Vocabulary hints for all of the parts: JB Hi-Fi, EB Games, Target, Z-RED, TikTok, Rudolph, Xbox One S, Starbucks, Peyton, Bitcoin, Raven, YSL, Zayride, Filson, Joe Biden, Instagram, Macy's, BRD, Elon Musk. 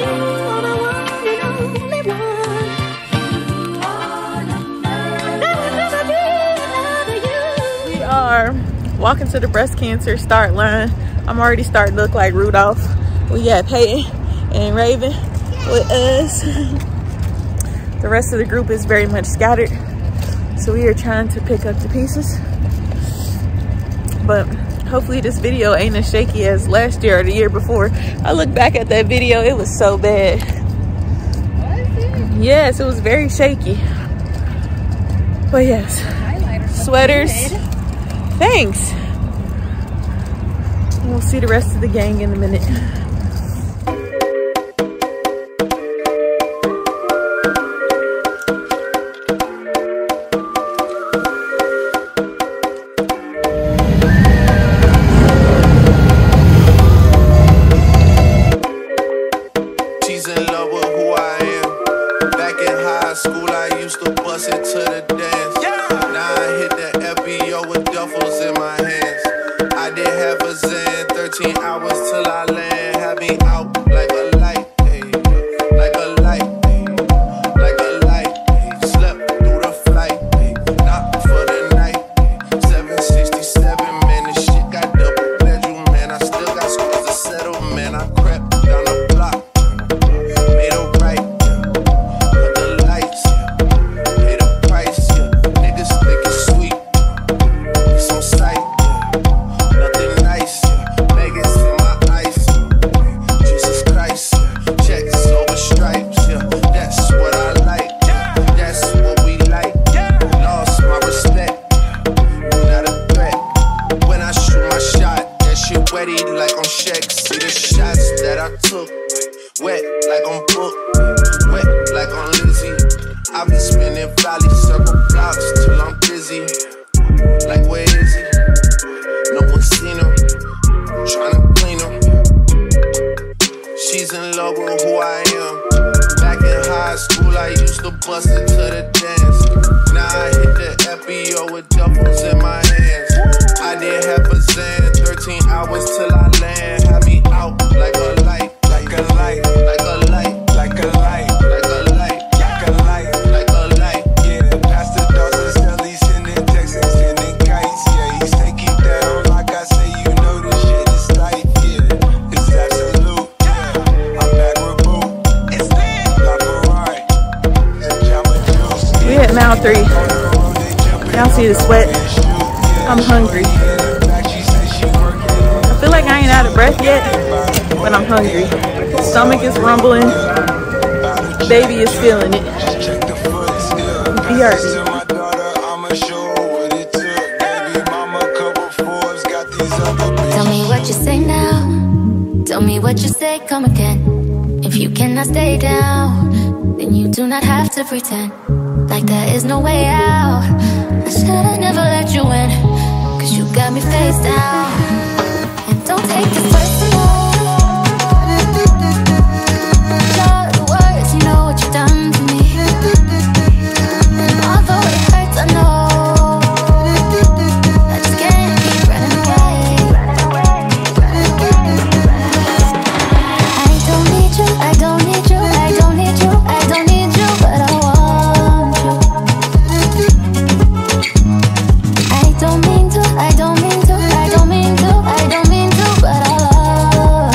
We are walking to the breast cancer start line. I'm already starting to look like Rudolph. We got Peyton and Raven with us. The rest of the group is very much scattered, so we are trying to pick up the pieces. But hopefully this video ain't as shaky as last year or the year before. I look back at that video, it was so bad. Was it? Yes, it was very shaky. But yes, sweaters. Thanks. We'll see the rest of the gang in a minute. Y'all see the sweat? I'm hungry. I feel like I ain't out of breath yet, but I'm hungry. Stomach is rumbling. Baby is feeling it. BRD. Tell me what you say now. Tell me what you say, come again. If you cannot stay down, then you do not have to pretend like there is no way out. I should've never let you in, cause you got me face down. And don't take it personal. Your words, you know what you've done to me. And although it hurts, I know I just can't keep running away. I don't need you, I don't need you, I don't need you, I don't need you, but I want. I don't mean to, I don't mean to, I don't mean to, I don't mean to, but I love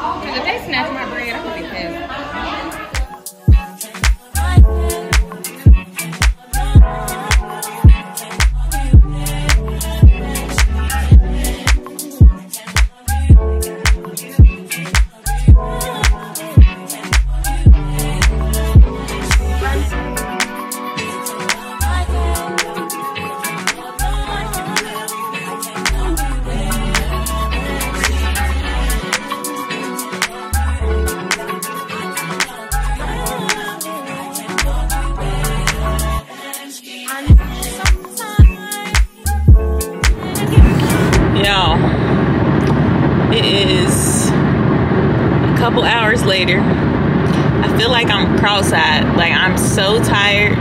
Because if they snatch my bread, I'm going to get pissed. Later, I feel like I'm cross-eyed. Like, I'm so tired.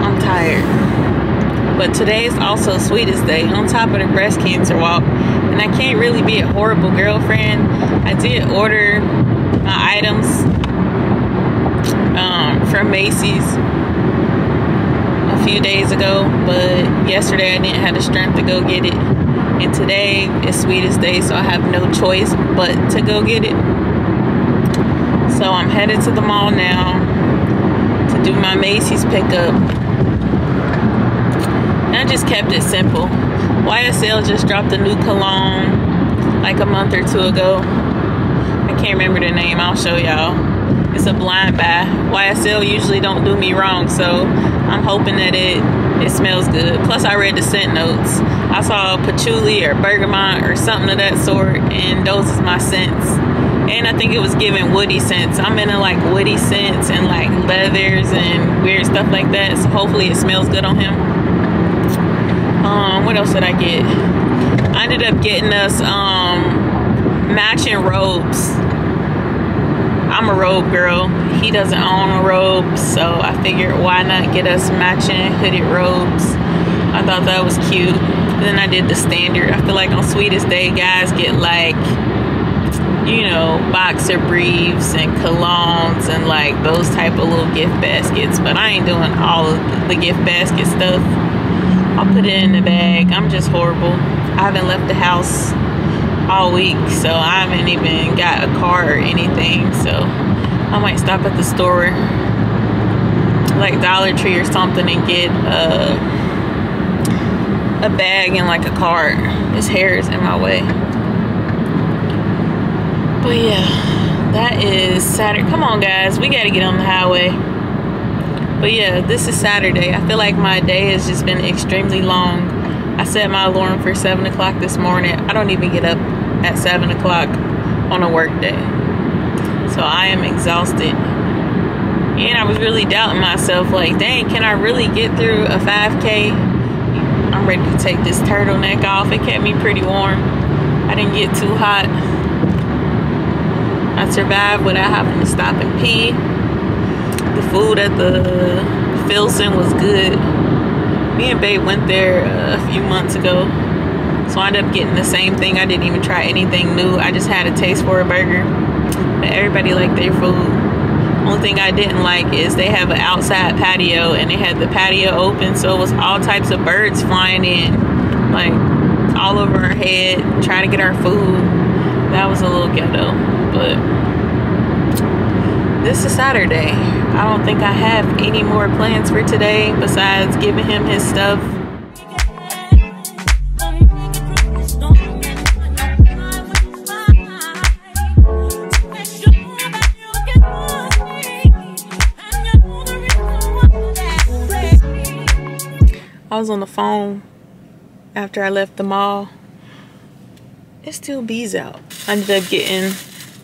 I'm tired. But today is also Sweetest Day on top of the breast cancer walk, and I can't really be a horrible girlfriend. I did order my items from Macy's a few days ago, but yesterday I didn't have the strength to go get it. And today is Sweetest Day, so I have no choice but to go get it. So I'm headed to the mall now to do my Macy's pickup. And I just kept it simple. YSL just dropped a new cologne like a month or two ago. I can't remember the name. I'll show y'all. It's a blind buy. YSL usually don't do me wrong, so I'm hoping that it smells good. Plus, I read the scent notes. I saw patchouli or bergamot or something of that sort, and those is my scents. And I think it was giving woody scents. I'm into like woody scents and like leathers and weird stuff like that, so hopefully it smells good on him. What else did I get? I ended up getting us matching robes. I'm a robe girl. He doesn't own a robe, so I figured why not get us matching hooded robes. I thought that was cute. Then I did the standard. I feel like on Sweetest Day, guys get like, you know, boxer briefs and colognes and like those type of little gift baskets. But I ain't doing all of the gift basket stuff. I'll put it in the bag. I'm just horrible. I haven't left the house all week, so I haven't even got a car or anything. So I might stop at the store, like Dollar Tree or something, and get a bag and like a card. His hair is in my way. But yeah, that is Saturday. Come on, guys, we gotta get on the highway. But yeah, this is Saturday. I feel like my day has just been extremely long. I set my alarm for 7 o'clock this morning. I don't even get up at 7 o'clock on a work day. So I am exhausted. And I was really doubting myself, like, dang, can I really get through a 5K? I'm ready to take this turtleneck off. It kept me pretty warm. I didn't get too hot. I survived without having to stop and pee. The food at the Filson was good. Me and babe went there a few months ago, so I ended up getting the same thing. I didn't even try anything new. I just had a taste for a burger. But everybody liked their food. Only thing I didn't like is they have an outside patio, and they had the patio open, so it was all types of birds flying in, like all over our head, trying to get our food. That was a little ghetto, but this is Saturday. I don't think I have any more plans for today besides giving him his stuff. I was on the phone after I left the mall. It's still bees out. I ended up getting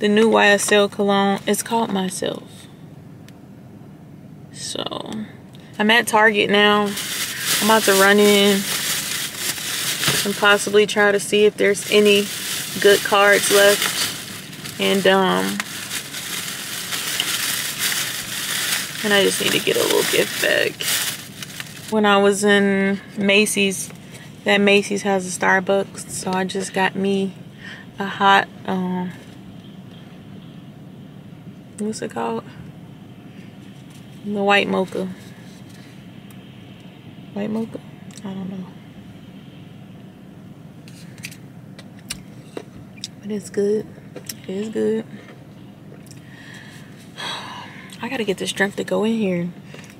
the new YSL cologne. It's called Myself. So I'm at Target now. I'm about to run in and possibly try to see if there's any good cards left. And I just need to get a little gift bag. When I was in Macy's, that Macy's has a Starbucks, so I just got me a hot, what's it called? The white mocha. White mocha? I don't know. but it's good. It is good. I gotta get the strength to go in here.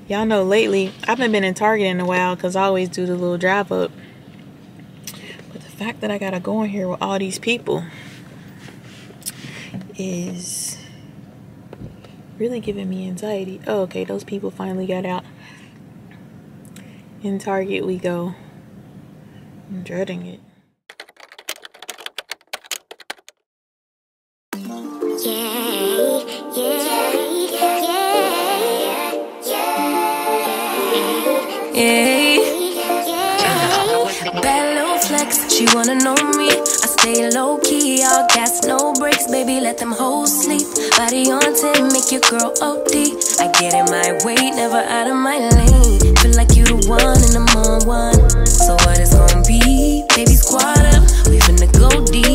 Y'all know lately I haven't been in Target in a while because I always do the little drive up. But the fact that I gotta go in here with all these people is really giving me anxiety. Oh, okay, those people finally got out. In Target we go. I'm dreading it. Bad little flex, she wanna know me. I stay low key, all gas, no brakes, baby. Let them hoes sleep. Body on 10, make your girl OD. I get in my way, never out of my lane. Feel like you the one and I'm on one. So what it's gonna be, baby? Squad up, we finna go deep.